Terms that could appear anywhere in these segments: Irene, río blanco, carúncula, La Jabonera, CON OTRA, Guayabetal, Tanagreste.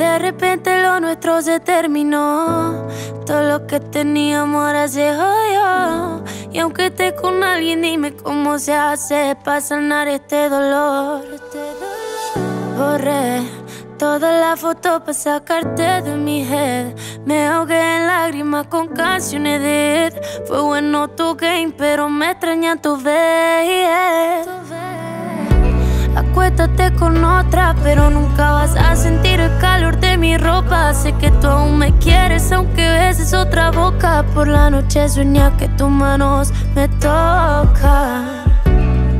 De repente lo nuestro se terminó. Todo lo que teníamos ahora se jodió. Y aunque esté con alguien, dime cómo se hace para sanar este dolor. Borré todas las fotos para sacarte de mi head. Me ahogué en lágrimas con canciones de Ed. Fue bueno tu game, pero me extrañan tus veces. Acuéstate con otra, pero nunca vas a sentir el calor de mi ropa. Sé que tú aún me quieres, aunque beses otra boca. Por la noche soñé que tus manos me tocan.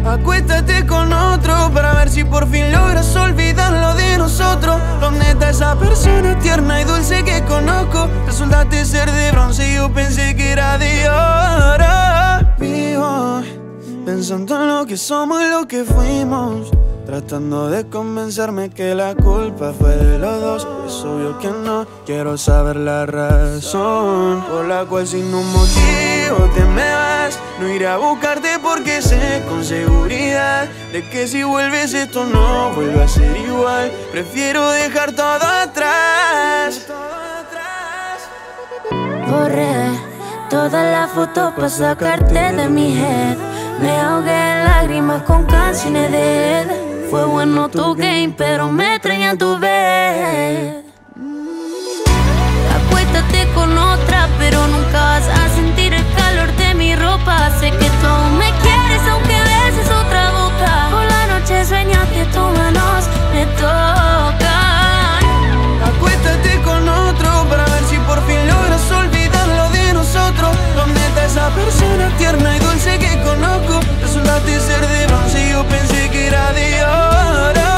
Acuéstate con otro para ver si por fin logras olvidar lo de nosotros. ¿Dónde está esa persona tierna y dulce que conozco? Resultaste ser de bronce y yo pensé que era de oro. Vivo pensando en lo que somos y lo que fuimos, tratando de convencerme que la culpa fue de los dos. Es obvio que no quiero saber la razón por la cual sin un motivo te me vas. No iré a buscarte porque sé con seguridad de que si vuelves esto no vuelve a ser igual. Prefiero dejar todo atrás. Borré todas las fotos para sacarte de mi head. Me ahogué en lágrimas con canciones de él. Fue bueno tu game, pero me extraña tu vez. Acuéstate con otra, pero nunca vas a sentir el calor de mi ropa. Sé que tú me quieres, aunque beses otra boca. Por la noche sueñas que tus manos me tocan. Acuéstate con otro para ver si por fin logras olvidar lo de nosotros. ¿Dónde está esa persona tierna y dulce que conozco? Resultaste ser de bronce y yo pensé que era de oro.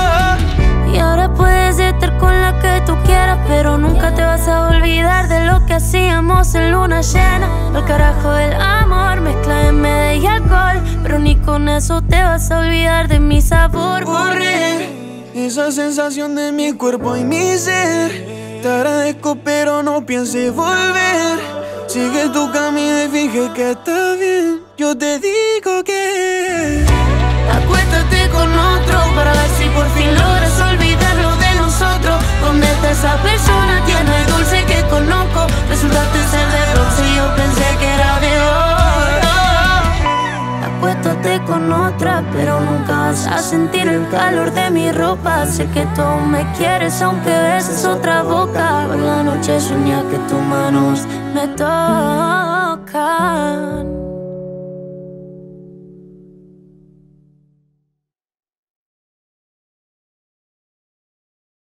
Y ahora puedes estar con la que tú quieras, pero nunca te vas a olvidar de lo que hacíamos en luna llena. Al carajo el amor, mezcla en media y alcohol, pero ni con eso te vas a olvidar de mi sabor. Borré esa sensación de mi cuerpo y mi ser. Te agradezco pero no pienses volver. Sigue tu camino y finge que está bien. Yo te digo que acuéstate con otro para ver si por fin logras olvidarlo de nosotros. ¿Dónde está esa persona tierna y dulce que conozco? Resultaste ser de bronce y yo pensé que era de oro. Acuéstate con otra, pero nunca vas a sentir el calor de mi ropa. Sé que tú me quieres, aunque beses otra boca. Por la noche soñé que tus manos me tocan.